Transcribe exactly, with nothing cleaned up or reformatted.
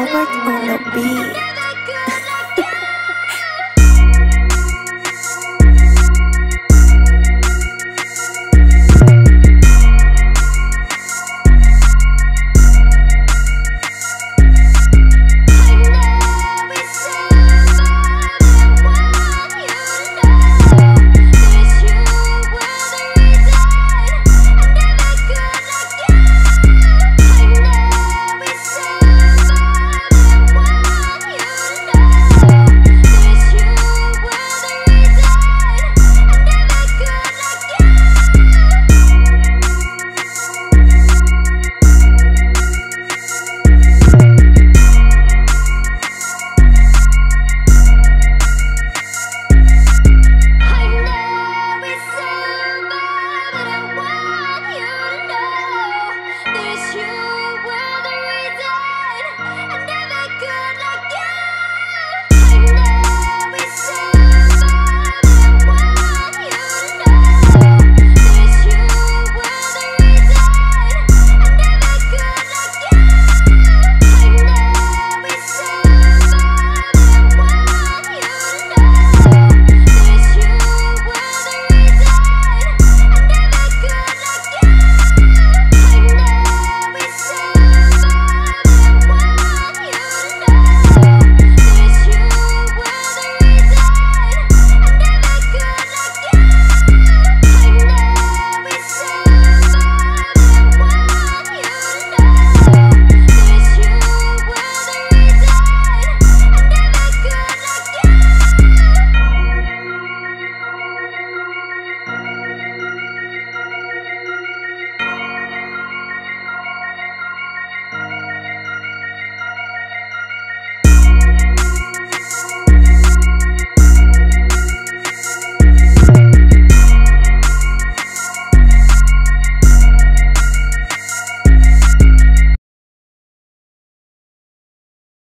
Albert on the beat.